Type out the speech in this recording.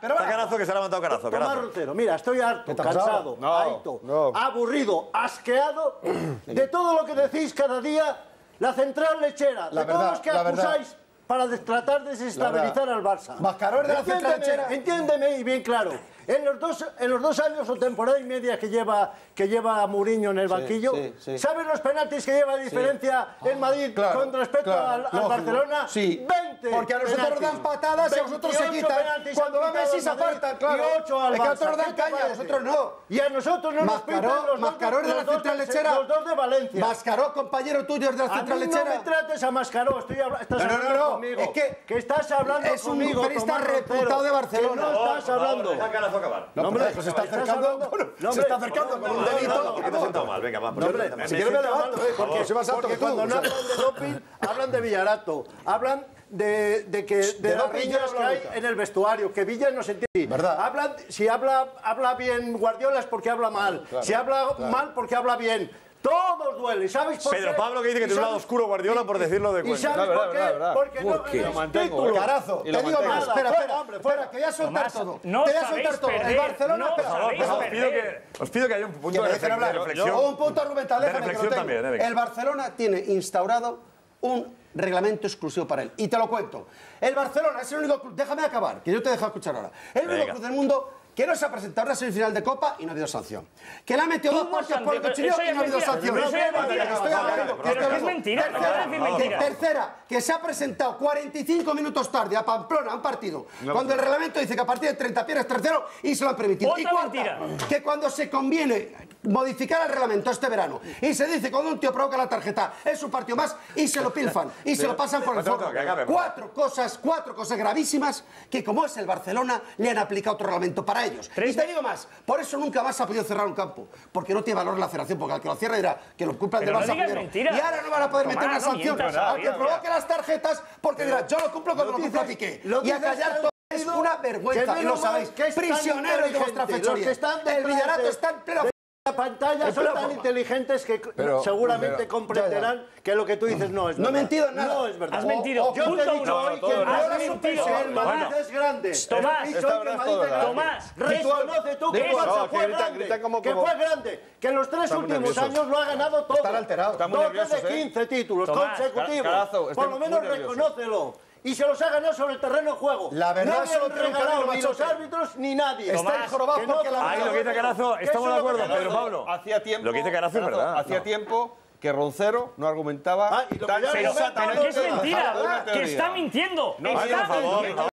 Pero va. Está Carazo, que se ha levantado Carazo. Tomás Roncero, mira, estoy harto, cansado, harto, aburrido, asqueado de todo lo que decís cada día, la central lechera, de todos los que acusáis para tratar de desestabilizar al Barça. Mascarón de la central lechera. Entiéndeme y bien claro. En los dos años o temporada y media que lleva Mourinho en el banquillo, ¿sabes los penaltis que lleva de diferencia en Madrid con respecto al Barcelona? Sí. 20. Porque a nosotros penaltis dan patadas y a vosotros se quitan. Cuando va Messi se apartan, claro. Y 8 al Barça. Es que a nosotros dan caña, a vosotros no. Y a nosotros no nos pitan los Mascaró de la central lechera. Los dos de Valencia. Mascaró, compañero tuyo de la central lechera. A mí no me trates a Mascaró, estás hablando conmigo. Es que estás hablando conmigo. Es un periodista reputado de Barcelona. No estás hablando. No, hombre, se está acercando. Se está acercando con un delito. Porque te siento mal, venga, vamos. Si quieres me levanto, porque soy más alto que tú. Cuando no hablan de doping, hablan de Villarato. Hablan de las riñas que hay en el vestuario, que Villa no se entiende. Hablan, si habla bien Guardiola es porque habla mal. Si habla mal, porque habla bien. Todos duelen, ¿sabes por qué? Pedro Pablo que dice que tiene un lado oscuro Guardiola por decirlo de cuenta. ¿Y sabes por qué? Porque no tenéis título. Carazo, te digo más. Espera, hombre, fuera, que voy a soltar todo. Te voy a soltar todo. El Barcelona, os pido que haya un punto de reflexión. O un punto argumental. De reflexión también. El Barcelona tiene instaurado un reglamento exclusivo para él. Y te lo cuento. El Barcelona es el único club, déjame acabar, que yo te dejo escuchar ahora. El único club del mundo que no se ha presentado en la semifinal de Copa y no ha habido sanción. Que le ha metido dos porteros por el cuchillo y no ha habido sanción. Es mentira, tercera, que se ha presentado 45 minutos tarde a Pamplona, a un partido, cuando el reglamento dice que a partir de 30 pierdes tercero y se lo han permitido. Y cuarta, que cuando se conviene modificar el reglamento este verano y se dice cuando un tío provoca la tarjeta es un partido más y se lo pilfan y se lo pasan por el forro. Cuatro cosas gravísimas que como es el Barcelona le han aplicado otro reglamento para ellos. Y te digo más, por eso nunca más ha podido cerrar un campo, porque no tiene valor la cerración, porque al que lo cierra dirá que lo culpa el del Barça primero. Y ahora no van a poder meter una sanción al que provoque las tarjetas porque dirá yo lo cumplo cuando lo cumpla Piqué. Y a callar todo. Es una vergüenza, lo sabéis, prisioneros de vuestra fechoría. El Villarato está en pleno... La pantalla son tan inteligentes que seguramente comprenderán que lo que tú dices no es verdad. No he mentido en nada. No es verdad. Has mentido. Yo te he dicho hoy que el Madrid es grande. Tomás, Tomás, reconoce tú que el Barça fue grande, que fue grande, que en los tres últimos años lo ha ganado todo. Están alterados. 12 de 15 títulos consecutivos. Por lo menos reconócelo. Y se los ha ganado sobre el terreno de juego. La verdad es que no regalado ni los árbitros ni nadie. Está jorobado porque la verdad. Ahí lo que dice Carazo, estamos de acuerdo, Pedro Pablo. Hacía tiempo. Lo que dice Carazo es verdad. Hacía tiempo que Roncero no argumentaba tan sensatamente. Pero que es mentira, que está mintiendo. No, está mintiendo.